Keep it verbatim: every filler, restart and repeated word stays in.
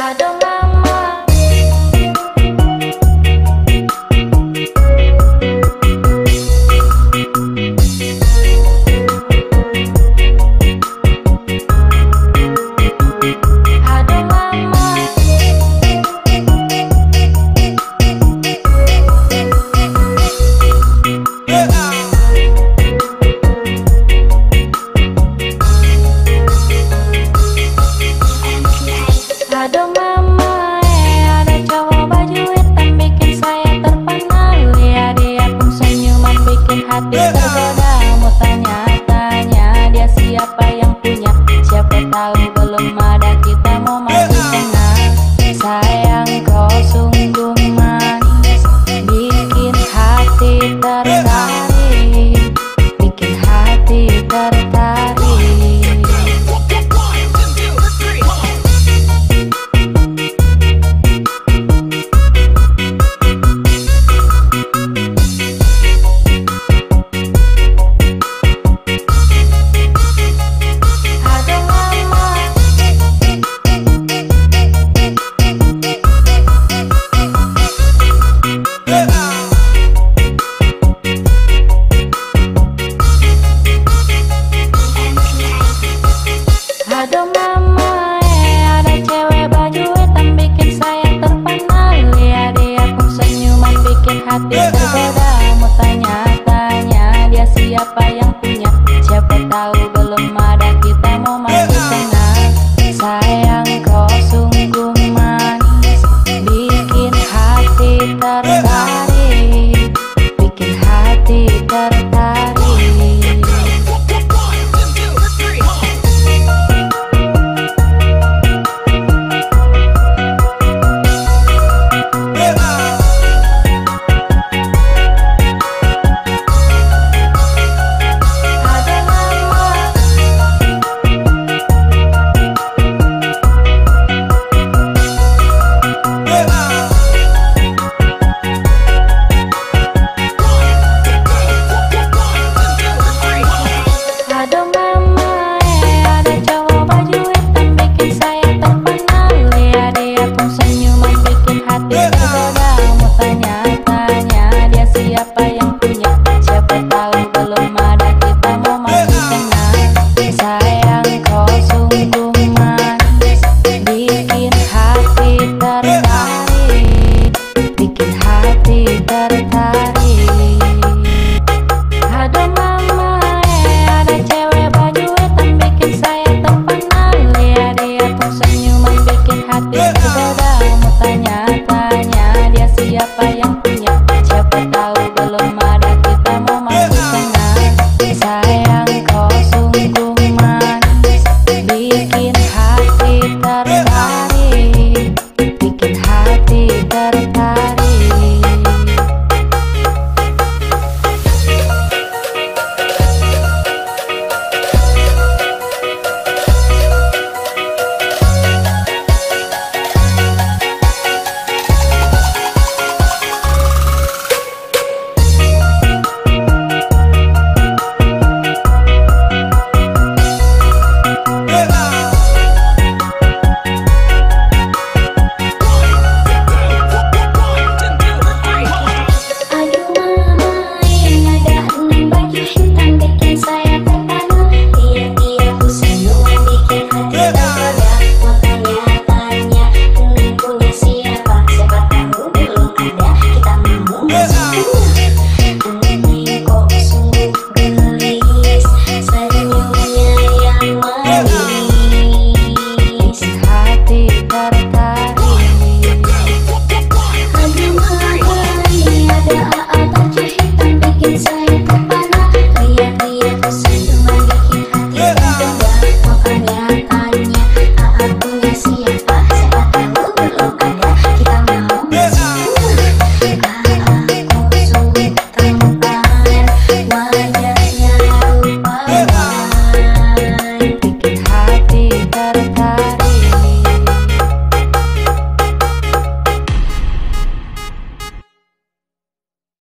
Tertarik ada mama, ada cewek baju hitam bikin saya terpenal, ya dia pun senyuman bikin hati berdebar.